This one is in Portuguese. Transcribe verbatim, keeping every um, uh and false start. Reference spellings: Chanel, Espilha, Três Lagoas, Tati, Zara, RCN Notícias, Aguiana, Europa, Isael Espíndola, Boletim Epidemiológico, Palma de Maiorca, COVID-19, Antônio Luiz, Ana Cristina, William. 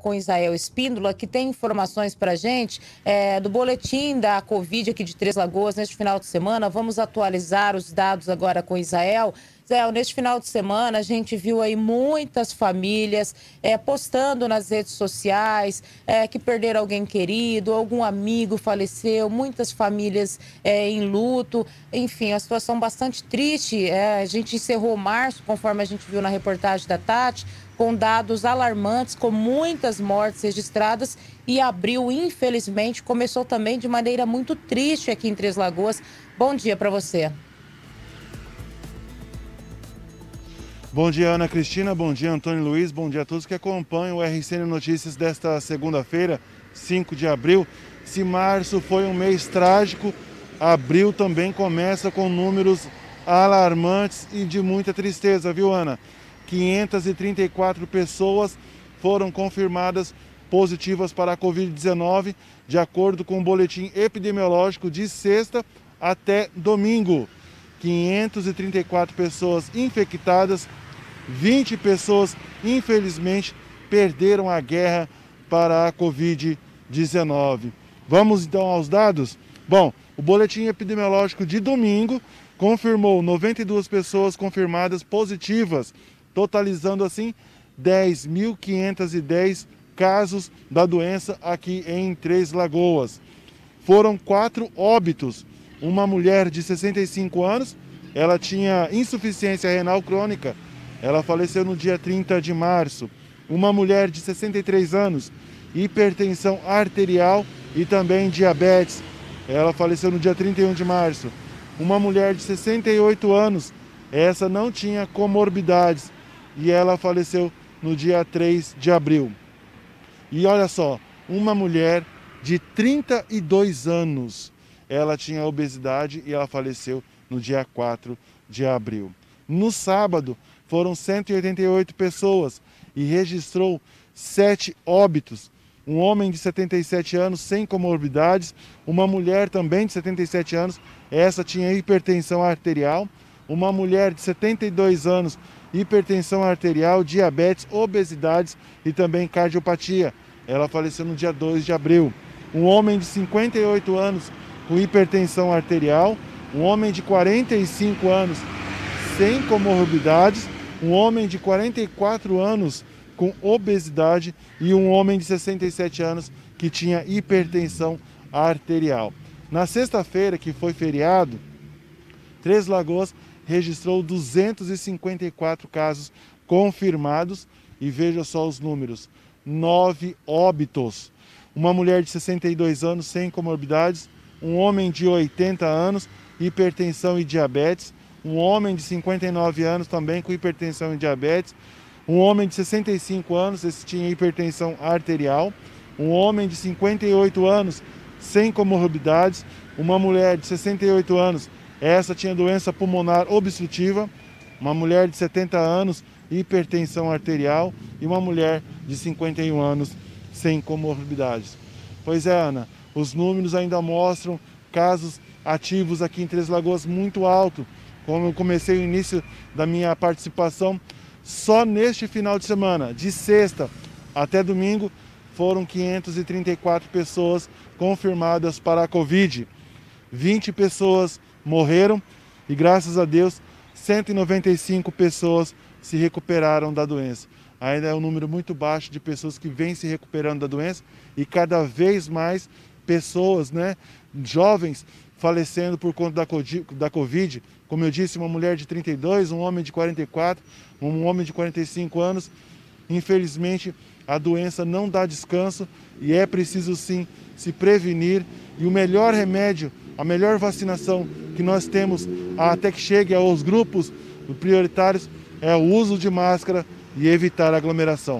com Isael Espíndola, que tem informações para a gente é, do boletim da Covid aqui de Três Lagoas neste final de semana. Vamos atualizar os dados agora com Isael. Isael, neste final de semana a gente viu aí muitas famílias é, postando nas redes sociais é, que perderam alguém querido, algum amigo faleceu, muitas famílias é, em luto. Enfim, a situação bastante triste. É, a gente encerrou março, conforme a gente viu na reportagem da Tati, com dados alarmantes, com muitas mortes registradas, e abril, infelizmente, começou também de maneira muito triste aqui em Três Lagoas. Bom dia para você. Bom dia, Ana Cristina, bom dia, Antônio Luiz, bom dia a todos que acompanham o R C N Notícias desta segunda-feira, cinco de abril. Se março foi um mês trágico, abril também começa com números alarmantes e de muita tristeza, viu, Ana? quinhentas e trinta e quatro pessoas foram confirmadas positivas para a Covid dezenove, de acordo com o boletim epidemiológico de sexta até domingo. quinhentas e trinta e quatro pessoas infectadas, vinte pessoas, infelizmente, perderam a guerra para a Covid dezenove. Vamos então aos dados? Bom, o boletim epidemiológico de domingo confirmou noventa e duas pessoas confirmadas positivas, totalizando assim dez mil quinhentos e dez casos da doença aqui em Três Lagoas. Foram quatro óbitos. Uma mulher de sessenta e cinco anos, ela tinha insuficiência renal crônica, ela faleceu no dia trinta de março. Uma mulher de sessenta e três anos, hipertensão arterial e também diabetes, ela faleceu no dia trinta e um de março. Uma mulher de sessenta e oito anos, essa não tinha comorbidades e ela faleceu no dia três de abril. E olha só, uma mulher de trinta e dois anos, ela tinha obesidade e ela faleceu no dia quatro de abril. No sábado, foram cento e oitenta e oito pessoas e registrou sete óbitos. Um homem de setenta e sete anos sem comorbidades, uma mulher também de setenta e sete anos, essa tinha hipertensão arterial. Uma mulher de setenta e dois anos, hipertensão arterial, diabetes, obesidades e também cardiopatia. Ela faleceu no dia dois de abril. Um homem de cinquenta e oito anos com hipertensão arterial. Um homem de quarenta e cinco anos sem comorbidades. Um homem de quarenta e quatro anos com obesidade. E um homem de sessenta e sete anos que tinha hipertensão arterial. Na sexta-feira, que foi feriado, Três Lagoas registrou duzentos e cinquenta e quatro casos confirmados e veja só os números, nove óbitos. Uma mulher de sessenta e dois anos sem comorbidades, um homem de oitenta anos, hipertensão e diabetes, um homem de cinquenta e nove anos também com hipertensão e diabetes, um homem de sessenta e cinco anos, esse tinha hipertensão arterial, um homem de cinquenta e oito anos sem comorbidades, uma mulher de sessenta e oito anos, essa tinha doença pulmonar obstrutiva, uma mulher de setenta anos, hipertensão arterial e uma mulher de cinquenta e um anos sem comorbidades. Pois é, Ana, os números ainda mostram casos ativos aqui em Três Lagoas muito alto. Como eu comecei o início da minha participação, só neste final de semana, de sexta até domingo, foram quinhentas e trinta e quatro pessoas confirmadas para a Covid. vinte pessoas morreram e, graças a Deus, cento e noventa e cinco pessoas se recuperaram da doença. Ainda é um número muito baixo de pessoas que vêm se recuperando da doença e cada vez mais pessoas, né, jovens, falecendo por conta da Covid. Como eu disse, uma mulher de trinta e dois, um homem de quarenta e quatro, um homem de quarenta e cinco anos. Infelizmente, a doença não dá descanso e é preciso sim se prevenir. E o melhor remédio, a melhor vacinação que nós temos até que chegue aos grupos prioritários é o uso de máscara e evitar aglomeração.